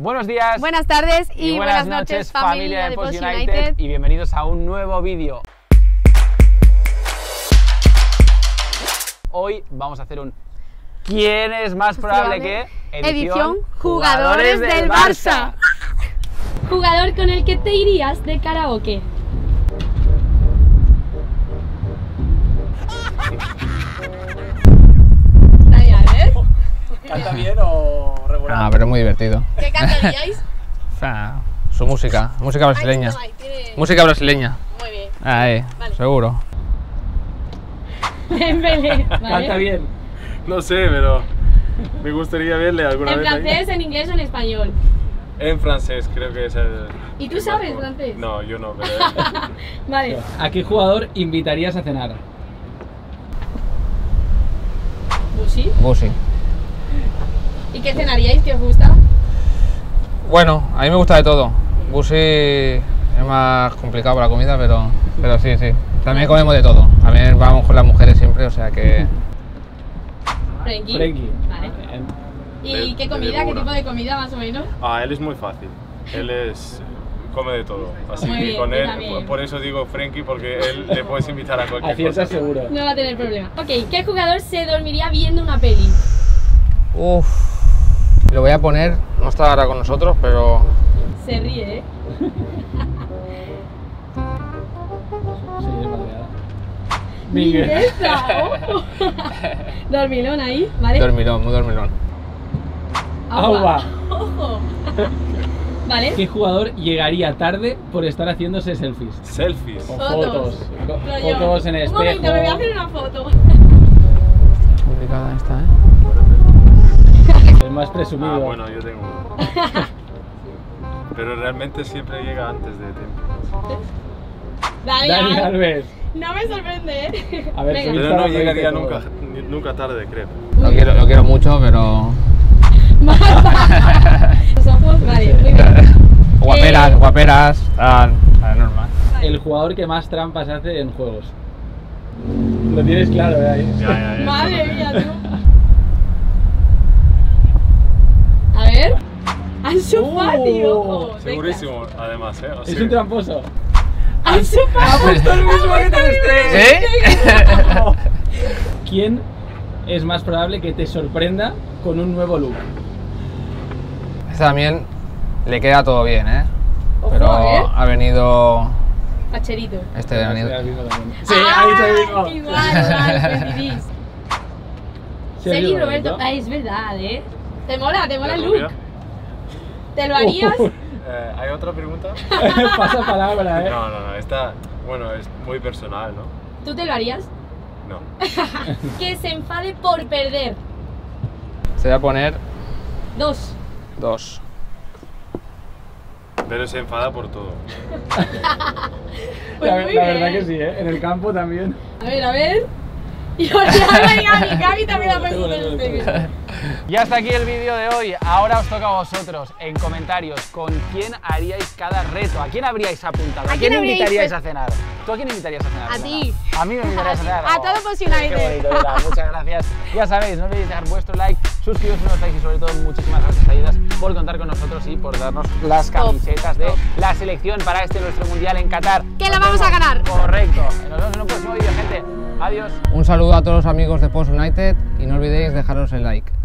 Buenos días, buenas tardes y buenas noches familia de Post United y bienvenidos a un nuevo vídeo. Hoy vamos a hacer un ¿quién es más probable que? Edición jugadores del Barça. Jugador con el que te irías de karaoke. Dani Alves. ¿Canta bien o regular? Ah, pero es muy divertido. ¿Qué cantaríais? Su música, música brasileña. Ay, no, tiene... Música brasileña. Muy bien. Ahí, vale. Seguro. Dembélé. ¿Vale? Canta bien. No sé, pero me gustaría verle alguna vez. ¿En francés, en inglés o en español? En francés, creo que es el... ¿Y tú sabes francés? No, yo no, pero... Vale. ¿A qué jugador invitarías a cenar? ¿Busi? Busi. ¿Y qué cenaríais? ¿Qué os gusta? Bueno, a mí me gusta de todo. Busi es más complicado para la comida, pero sí, sí. También comemos de todo. También vamos con las mujeres siempre, o sea que... Frenkie. Vale. ¿Y qué comida? ¿Qué tipo de comida más o menos? Ah, él es muy fácil. Él es... come de todo. Así muy que bien, con él, también. Por eso digo Frenkie, porque él le puedes invitar a cualquier cosa. Así está seguro. No va a tener problema. Ok, ¿qué jugador se dormiría viendo una peli? Uff... Lo voy a poner, no está ahora con nosotros, pero... Se ríe, ¿eh? Miguel. Dormilón ahí, ¿vale? Dormilón, muy dormilón. Agua. Ojo. ¿Vale? ¿Qué jugador llegaría tarde por estar haciéndose selfies? Selfies. O fotos. Fotos en espejo. Un momento, me voy a hacer una foto. Es complicada esta, ¿eh? El más presumido. Ah, bueno, yo tengo uno. Pero realmente siempre llega antes de tiempo. Dani Alves. No me sorprende, ¿eh? A ver, pero no llegaría nunca tarde, creo. Lo quiero mucho, pero... Los ojos, vale, muy bien. Guaperas, normal. El jugador que más trampas hace en juegos. Lo tienes claro, ¿verdad? Ya. Madre mía, tú. A ver. Ansu Fati, ojo. Segurísimo, además, ¿eh? O sea, es un tramposo. Ansu Fati. Ha puesto el mismo que te... ¿Quién es más probable que te sorprenda con un nuevo look? Este también le queda todo bien, ¿eh? Ojo, pero ha venido... Pacherito. Este ha venido... Sí, ha dicho el mismo. Igual, Sergio Roberto. Ay, es verdad, ¿eh? Te mola el look. ¿Te lo harías? ¿Hay otra pregunta? Pasa palabra, ¿eh? No, esta... Bueno, es muy personal, ¿no? ¿Tú te lo harías? No. Que se enfade por perder. Se va a poner... Dos. Pero se enfada por todo. Pues la verdad que sí, ¿eh? En el campo también. A ver. Yo ya Gaby también la pongo en el vídeo. Y hasta aquí el vídeo de hoy. Ahora os toca a vosotros, en comentarios, con quién haríais cada reto. ¿A quién habríais apuntado? ¿A quién invitaríais a cenar? ¿Tú a quién invitarías a cenar? A ti. A mí me invitarías a cenar. A todo Post United. Muchas gracias. Ya sabéis, no olvidéis dejar vuestro like, suscribiros a nuestro like y sobre todo muchísimas gracias a Aidas por contar con nosotros y por darnos las camisetas de la selección para nuestro mundial en Qatar. ¡Que la vamos a ganar! Correcto. Nos vemos en un próximo vídeo, gente. Adiós. Un saludo a todos los amigos de Post United y no olvidéis dejaros el like.